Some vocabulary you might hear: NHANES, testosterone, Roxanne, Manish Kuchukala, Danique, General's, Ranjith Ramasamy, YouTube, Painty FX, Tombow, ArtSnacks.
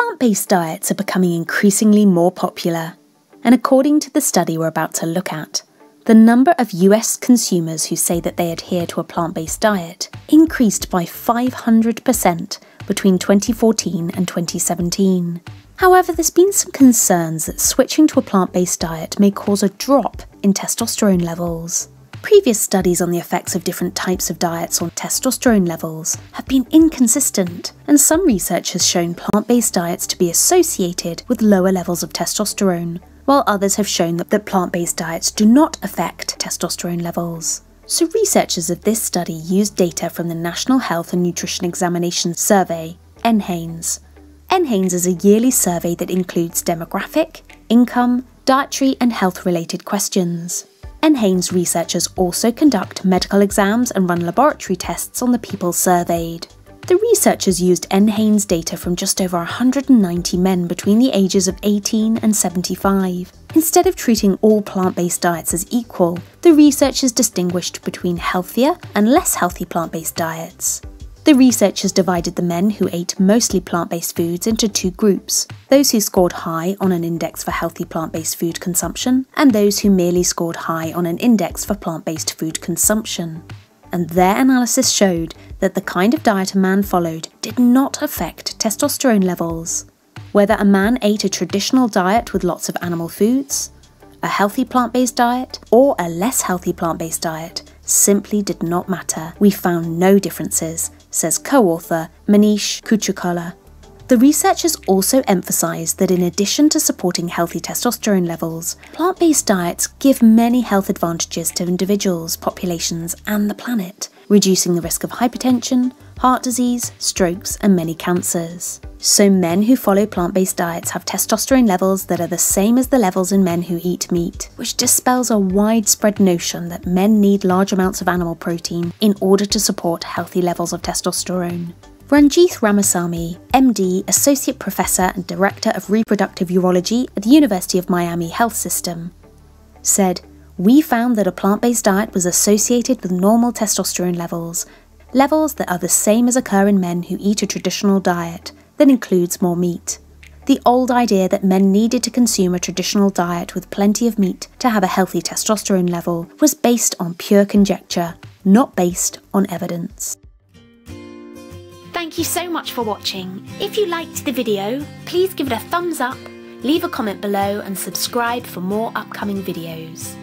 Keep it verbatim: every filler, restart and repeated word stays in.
Plant-based diets are becoming increasingly more popular, and according to the study we're about to look at, the number of U S consumers who say that they adhere to a plant-based diet increased by five hundred percent between twenty fourteen and twenty seventeen. However, there's been some concerns that switching to a plant-based diet may cause a drop in testosterone levels. Previous studies on the effects of different types of diets on testosterone levels have been inconsistent, and some research has shown plant-based diets to be associated with lower levels of testosterone, while others have shown that, that plant-based diets do not affect testosterone levels. So researchers of this study used data from the National Health and Nutrition Examination Survey, NHANES. NHANES is a yearly survey that includes demographic, income, dietary and health-related questions. NHANES researchers also conduct medical exams and run laboratory tests on the people surveyed. The researchers used NHANES data from just over one hundred ninety men between the ages of eighteen and seventy-five. Instead of treating all plant-based diets as equal, the researchers distinguished between healthier and less healthy plant-based diets. The researchers divided the men who ate mostly plant-based foods into two groups, those who scored high on an index for healthy plant-based food consumption and those who merely scored high on an index for plant-based food consumption. And their analysis showed that the kind of diet a man followed did not affect testosterone levels. Whether a man ate a traditional diet with lots of animal foods, a healthy plant-based diet, or a less healthy plant-based diet simply did not matter. We found no differences, says co-author Manish Kuchukala. The researchers also emphasised that in addition to supporting healthy testosterone levels, plant-based diets give many health advantages to individuals, populations and the planet, reducing the risk of hypertension, heart disease, strokes and many cancers. So men who follow plant-based diets have testosterone levels that are the same as the levels in men who eat meat, which dispels a widespread notion that men need large amounts of animal protein in order to support healthy levels of testosterone. Ranjith Ramasamy, M D, Associate Professor and Director of Reproductive Urology at the University of Miami Health System, said, "We found that a plant-based diet was associated with normal testosterone levels, levels that are the same as occur in men who eat a traditional diet that includes more meat. The old idea that men needed to consume a traditional diet with plenty of meat to have a healthy testosterone level was based on pure conjecture, not based on evidence." Thank you so much for watching. If you liked the video, please give it a thumbs up, leave a comment below and subscribe for more upcoming videos.